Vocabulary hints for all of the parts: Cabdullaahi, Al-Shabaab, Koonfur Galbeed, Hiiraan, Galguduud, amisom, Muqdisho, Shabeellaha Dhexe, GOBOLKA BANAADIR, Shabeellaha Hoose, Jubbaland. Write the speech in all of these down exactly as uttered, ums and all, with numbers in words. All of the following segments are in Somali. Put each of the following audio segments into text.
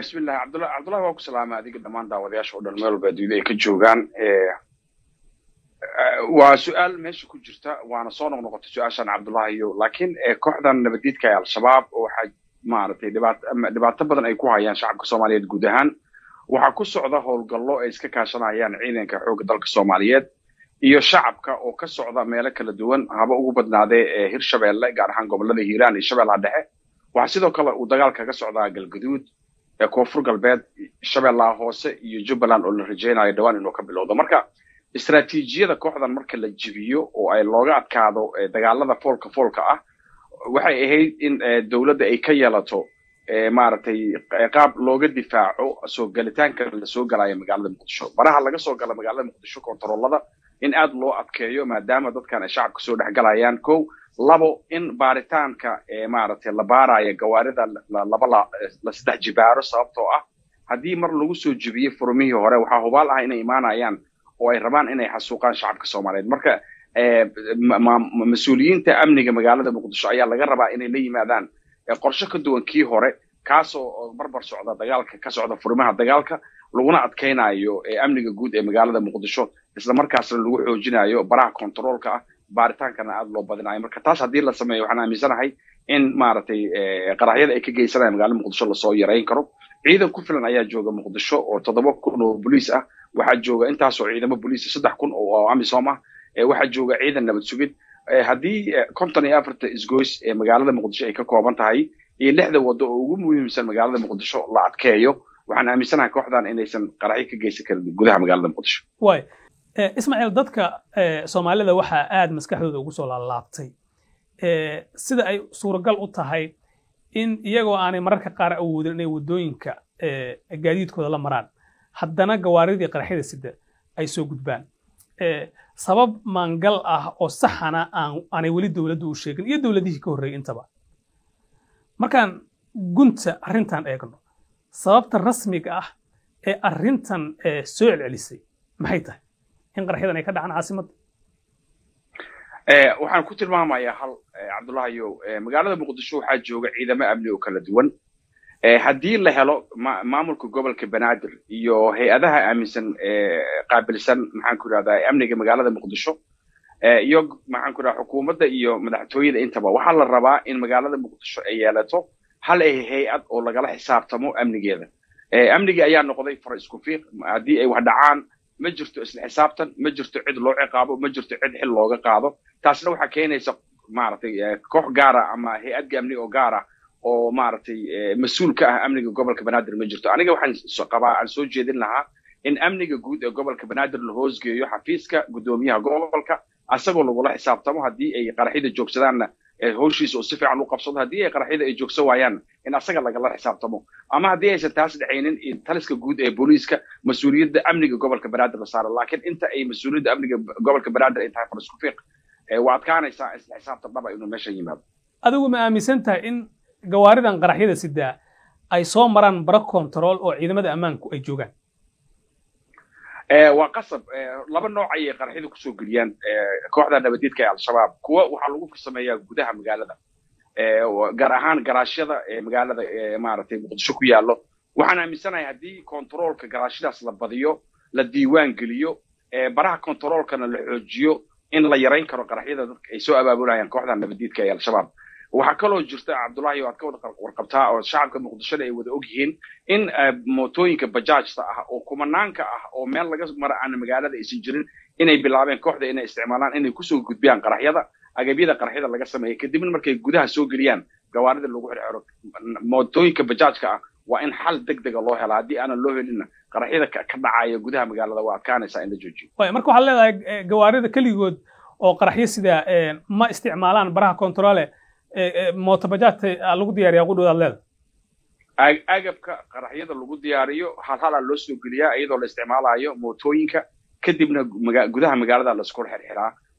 بسم الله عبد الله عبد الله وأكو سلام هذه قد ما نداوي يا شهود المال بدو كجوجان وسؤال مش كجرتا وأنا صانع نقطة سؤال عبد الله يو لكن كحدا نبديت كيا الشباب وحاج ما عرفت دبعت دبعت تبدن أي كوها يعني شعب كصومالية جودهن وحكوس عضاه الجلّاء إسكاكشنا يعني عينين كحوق ضلك الصوماليات iyo shacabka oo ka socda meelo kala duwan haba ugu badnaadee hir shabeelle gaar ahaan gobolada Hiiraan iyo Shabeellaha Dhexe waxa sidoo kale uu dagaal kaga socdaa galguduud ee koonfur galbeed Shabeellaha Hoose iyo Jubbaland oo la rajeynayo dhawaan inuu ka bilowdo marka istaraatiijiyada kooxdan marka la jibiyo oo ay looga adkaado dagaalada foolka foolka ah waxay ahayd in dawladda ay ka yeelato maartay qaab looga difaaco soo galitaanka la soo galay magaalada Muqdisho baraha laga soo galay magaalada Muqdisho koontaroolada in aad loo adkeeyo maadaama dadkan shacabka soo dhaxgalayaan koow labo in baaritaanka ee maartay la baarayo gawaarida laba la saddex jibaaro sababtoo ah hadii mar lagu soo jibiyo furmihii hore waxa hubaal ah inay iimaanayaan oo ay rabaan inay xasuuqaan shacabka Soomaaliyeed marka mas'uuliyiinta amniga magaalada Muqdisho ayaa laga rabaa inay la yimaadaan qorshe ka duwan kii hore kaasoo barbar socda dagaalka ka socda furmaha dagaalka laguna adkaynayo ee amniga guud ee magaalada Muqdisho isla markaasna lagu xoojinayo baraha controlka ah baaritaankana aad loo badinayo marka taas hadii la sameeyo waxaan aaminsanahay in maartay qaraahyada ay ka geysanayaan magaalada Muqdisho la soo yareyn karo ciidan ku filan ayaa jooga Muqdisho oo toddoba kun oo police ah waxa jooga intaas oo ciidamo police saddex kun oo amisom ah waxa jooga ciidan nabad sugid hadii konton iyo afar isgoys ee magaalada Muqdisho ay ka kooban tahay iyo lixda wado oo ugu muhiimsan magaalada Muqdisho la adkeeyo waxaan aaminsanahay kooxdan inaysan qaraahay ka geysan karin gudaha magaalada Muqdisho way إسماعيل دتك سوماليدا waxaa aad maskaxdooda ugu soo laabtay ee sida ay suuragal u tahay in iyagoo aanay mararka qaar awoodin inay wadooyinka ee gaadiidkooda la maraan haddana gawaaridii qarxida sida ay soo gudbaan ee sabab maangal ah oo saxana aanay wali dawladdu u sheegin iyo dawladihii ka horeeyay intaba markaan gunta arintan eegno sababta rasmiga ah ee arintan soo celcelisay maxay tahay إن قرحيدا أي كدعان عاصمة. ااا وحن كنت المهم يا حل عبد الله يو مقالة مقدسو حاجة إذا ما أبلي وكل دون هدي اللي هلا ما ما ملك جبل كبنادر يو هي هذا أمسن قابل سن معن كل هذا أمني مقالة مقدسو يو معن كل حكومة يو مدحتويد أنت بوا وحل الرباع إن مقالة مقدسو أيالته هل هي هيئة أو لقى حساب تمو أمني جذا أمني أيام نقضي فرس كفيق هدي أي واحد عن ما جرتوا إسلام حسابتن ما جرتوا عد لوع قابو ما جرتوا عد حل لوع قابو تاسلو حكينا يسق معرتي كوح جارة أما هي أدق أمني أو جارة أو معرتي مسؤول كأمني قبل كبنادر ما جرتوا أنا جوحن سقبا عن سوق جديد لها إن أمني جود قبل كبنادر الهوز جيو حفيزك قدوميها قبل ك أسقول والله حسابتم هدي أي قرحيد الجوك سدان هوشي سو صفر على قبصد هدي أي قرحيد الجوك سويان إن أسقول لك الله حسابتم أما هدي ستاسد عينين تلسك جود بوليسك مسؤولية أمنية قبل كبرادر لصار لكن أنت أي مسؤولية أمنية قبل كبرادر أنت عارف رسوفيق وعد كان حساب طبعا إنه ماشي يمام أدو ما أمسنتها إن جوارد عن قرحيد سدا أي صوم مران برا كنترول أو إذا ماذا أمانكو أي جوجان وقصب لبا نوعيه قرحيدو kusoo galiyaan kooxda nabadidka ee shabaab kuwa waxa lagu farsameeyaa gudaha magaalada ee gaar ahaan garaashada ee magaalada ee maartay Muqdisho ku yaalo waxaan aaminsanahay hadii controlka garaashadaas la badiyo la diiwaan galiyo ee baraha controlkana la xoojiyo in la yareyn karo qaraxyada dadka ay soo abaabulayaan kooxda nabadidka ee shabaab waxa kaloo jirta Cabdullaahi oo aad ka warqabtaa oo shacabka Muqdisho ay wada ogyihiin in mootooyinka bajaajta ah oo kumanaanka ah oo meel laga maro aan magaalada aysan jirin inay bilaabeen kooxda inay isticmaalaan inay ku soo gudbiyaan qaraxyada agabyada qaraxyada laga sameeyay kadib markay gudaha soo galiyaan gawaarida lagu xirxiro mootooyinka bajaajka ah waa in xal degdeg ah loo helo hadii aan loo helin qaraxyada ka dhacaya gudaha magaalada waa adkaanaysa in la joojiyo way marka waxa leedahay gawaarida kaligood oo qaraxyo sida ma isticmaalaan baraha control موتبجات اللغة ديارية قدود الليل. أجاب كقرحية اللغة ديارية حالها لسه قليا أيضا الاستعمال عليه موتوين ك كدبنا مج جدها مجرد على سكور حرحرة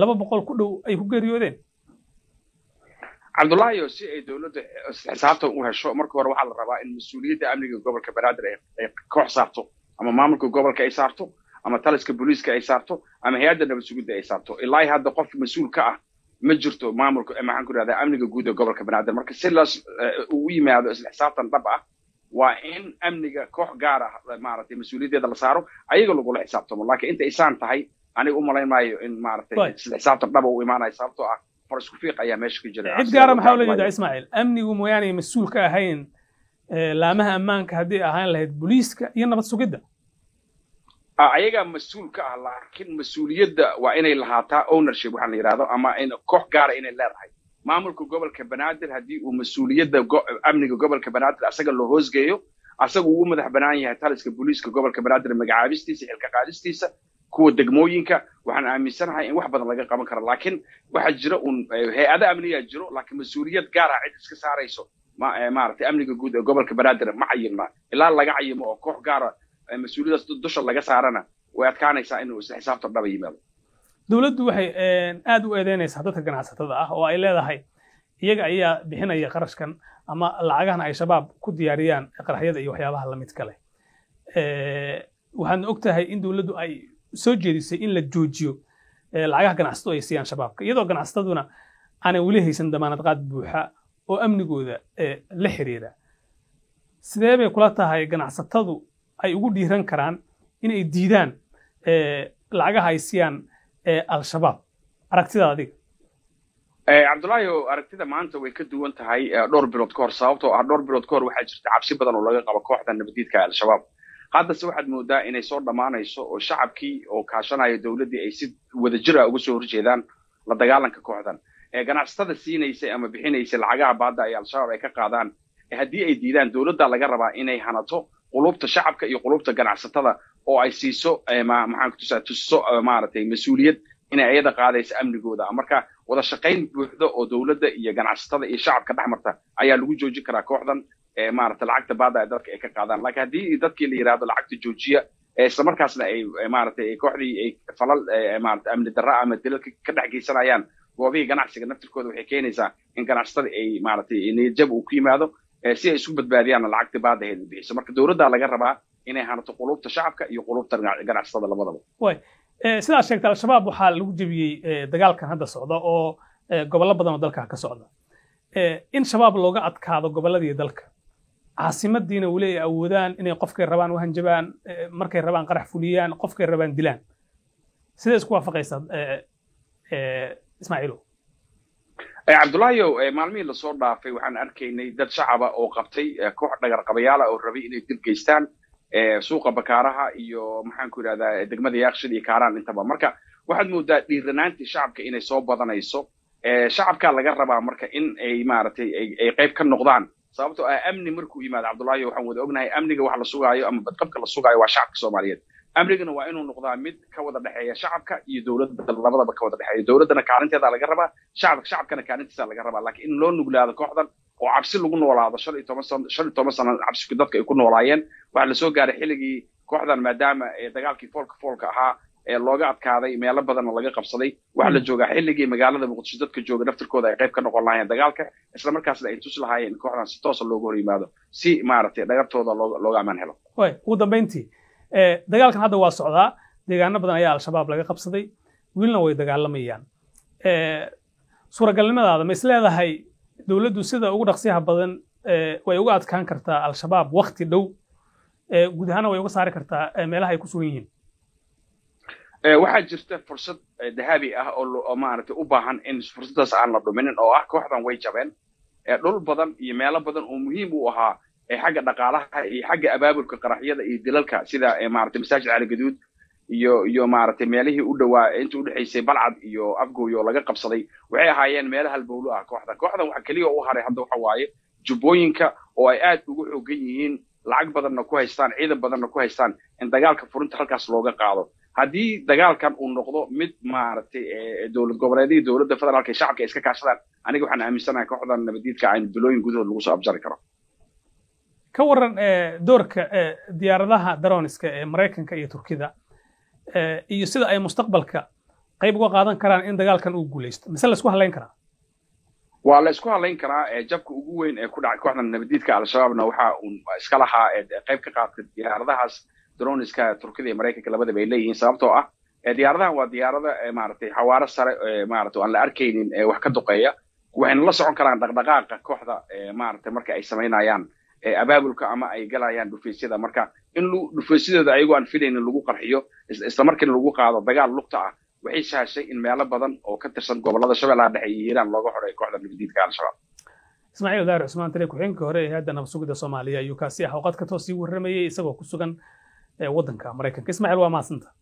laba boqol ku dhow ay ku geeriyoodeen Cabdullaahi oo si ay dawladda xisaabta u hesho marka hore waxa la rabaa in mas'uuliyadda amniga gobolka Banaadir ay koox saarto ama maamulka gobolka ay saarto ama taliska booliiska ay saarto ama hay'adda nabad sugidda ay saarto ilaa hadda qof mas'uul ka ah ma jirto maamulka ee maxaan ku raada amniga guud ee gobolka Banaadir marka si la u yimaado isla xisaabtan dhab ah waa in amniga koox gaar ah maartay mas'uuliyadda la saaro ayaga lagu la xisaabtamo laakiin inta ay saan tahay aniga u malaynaayo in maartay isla xisaabtan dhab u imaanay sababtoo ah farasku fiiq ayaa meesha ka jira cid gaar ah maxaa la yiraahdaa Ismaaciil amnigu mooyaanay mas'uul ka ahayn laamaha ammaanka hadii ahaan lahayd booliiska iyo nabad sugidda ayaga mas'uul ka ah laakiin mas'uuliyadda waa inay lahaataa ownership waxaan yiraahdo ama in koox gaar ah inay leedahay maamulka gobolka Banaadir hadii uu mas'uuliyadda amniga gobolka Banaadir asaga loo hoosgeeyo asaga uu madax banaan yahay taliska booliiska gobolka Banaadir magacaabistiisa xilka qaadistiisa kuwa degmooyinka waxaan aaminsanahay in wax badan laga qaban karo laakiin waxa jira un hay'adaha amniga jiro laakiin mas'uuliyad gaar ah cid iska saarayso ma maartay amniga guud ee gobolka Banaadir ma cayilma ilaa laga cayimo oo koox gaar ah مسؤوليات الدشة اللي جسارنا وأتكلم عن إنه حساب طلبة يملو. دولته وحي أدو أذاني صحتها كنا صحتها وإلا ذهي يجا إياه بحنا يخرج كان أما العجنا أي شباب كدياريان أقرح يد يوحي الله لما يتكلم. وهن وقتها إن دولته أي سجل سئين للجوجيو العجنا كنا صتوا يسيان شباب يدو كنا صتدونا أنا وليه سندمان تقاد بوحة وأمن جوده لحريرة. سدابي كلتها هي كنا صتدو ay ugu dhiiran karaan in ay diidaan ee lacagaha ay siiyaan ee al shabaab aragtida adig ee Cabdullaahi aragtida maanta way ka duwan tahay dhowr bilood ka hor sababtoo ah dhowr bilood ka hor waxa jirta cabsi badan oo laga qabo kooxda nabadiidka al shabaab hadda si waxaad moodaa inay soo dhamaanayso oo shacabkii oo kaashanayo dawladda ay si wada jir ah ugu soo horjeedaan la dagaalanka kooxdan ee ganacsatada siinaysa ama bixinaysa lacagaha baada ay al shabaab ay ka qaadaan hadii ay diidaan dawladda laga rabaa inay hanato qulubta shacabka iyo qulubta ganacsatada oo ay siiso ma maxaan ku tusaa tuso maartay mas'uuliyad in ay ayada qaadayso amnigooda marka wada shaqayn buuxda oo dawladda iyo ganacsatada iyo shacabka dhaxmarta ayaa lagu joojin karaa kooxdan ee maartay lacagta baad ay dadka ay ka qaadaan laakiin hadii dadkii la yiraahdo lacagta joojiya ee isla markaasna ay maartay kooxdii ay falal maartay amni darro ama dalka ka dhaxgeysanayaan goobaha ganacsiga naftirkooda waxay keenaysaa in ganacsatada ay maartay inay jab u ku yimaado si ay isku badbaadiyaan lacagta baad ahayd bixiso marka dawladda laga rabaa inay hanato qulubta shacabka iyo qulubta ganacsatada labadaba way sidaas sheegtay al shabaab waxa lagu jabiyay dagaalkan hadda socda oo gobollo badan oo dalka ka socda in shabaab looga adkaado gobolladii dalka caasimadiina wali ay awoodaan inay qofkay rabaan u hanjabaan markay rabaan qarax fuliyaan qofkay rabaan dilaan sida isku waafaqaysan ee Ismaaciil ee Cabdullaahi oo maalmihii la soo dhaafay waxaan arkaynay dad shacab ah oo qabtay koox dhagar qabayaal ah oo rabay inay dib geystaan ee suuqa bakaaraha iyo maxaan ku yiraahdaa degmada Yaaqshid iyo Kaaraan intaba marka waxaad moodaa dhiiranaantii shacabka inay soo badanayso ee shacabka laga rabaa marka in ay maartay ay qayb ka noqdaan sababtoo ah amni markuu yimaado Cabdullaahi waxaan wada ognahay amniga wax la sugaayo ama badqabka la sugaayo waa shacabka Soomaaliyeed amrigana waa inuu noqdaa mid ka wada dhaxeeya shacabka iyo dawladda labadaba ka wada dhaxeeya dawladana kaalinteeda laga rabaa shacabka shacabkana kaalintiisa laga rabaa laakiin in loo nuglaado kooxdan oo cabsi lagu noolaado shan iyo toban sano cabsi dadka ay ku noolaayeen waxa la soo gaaray xiligii kooxdan maadaama dagaalkii foolka foolka ahaa ee looga adkaaday meelo badan laga qabsaday waxa la joogaa xiligii magaalada Muqdisho dadka jooga naftirkooda ay qayb ka noqon lahaayeen dagaalka isla markaasna ay tus lahaayeen kooxdan si toos ah loogu hor yimaado si maartay dhagartooda looga amaan helo way ugu dambeyntii ee dagaalkan hadda waa socdaa deegaano badan ayaa al shabaab laga qabsaday wiilna way dagaalamayaan ee suuragalnimadaada ma isleedahay dawladdu sida ugu dhaqsiyaha badan ee way uga adkaan kartaa al shabaab waqti dhow ee guud ahaan way uga saari kartaa meelaha ay ku sugan yihiin ee waxa jirta fursad dahabi ah oo maartay u baahan in fursadaas aan la dhuminin oo ah kooxdan way jabeen ee dhul badan iyo meelo badan oo muhiim u ahaa ee xagga dhaqaalaha iyo xagga abaabulka qaraxyada iyo dilalka sida maartay masaajid cali gaduud iyo iyo maartay meelihii u dhawaa inta u dhaxaysay balcad iyo afgooyo laga qabsaday waxay ahaayeen meelaha halbowlo ah kooxda kooxda waxa kaliya oo haray hadda waxa waaye jubooyinka oo ay aad ugu xoogan yihiin lacag badanna ku haystaan ciidan badanna ku haystaan in dagaalka furinta halkaas looga qaado haddii dagaalkan uu noqdo mid maartay dawlad goboleedka dawladda federaalka ee shacabka iska kaashadaan aniga waxaan aaminsanahay kooxdan nabadiidka ay bilooyin gudahood lagu soo abjari karo كورن دورك ديارها درونس كمريكان كأي تركيا يصير أي مستقبل ك قريب وقاعدين كران إن دجال كان أوجوليست مثلا سكوها لين كرا والله سكوها لين كرا جابك أوجوين كل عقد كنا نبديك على شبابنا وحا وإسكالها قريب كقاعد ديارها درونس كتركيا مريكان كلا بدأ بيليه سببتها ديارها وديارها معرتي حوار السر معرته على أركين وحكة دقيقة وحن الله صعون كران دقدقاق كوحدة معرتي مركا أي سمين عيان abaabulka ama ay galayaan dhufeysida marka in lu dhufeysida ayagu aan filayn in lagu qarxiyo isla markana lagu qaado dagaal luqta ah waxay shaashay in meelo badan oo ka tirsan gobolada Shabeellaha Dhexe iyo Hiiraan looga xoreeyo kooxda Muqdisho ka Al-Shabaab Ismaaciil Daar Usmaan Tariiq xinka hore ee haddana sugida Soomaaliya iyo kaasi hawqad ka toosii warramayay isagoo ku sugan wadanka Mareykanka Ismaaciil waa maasanta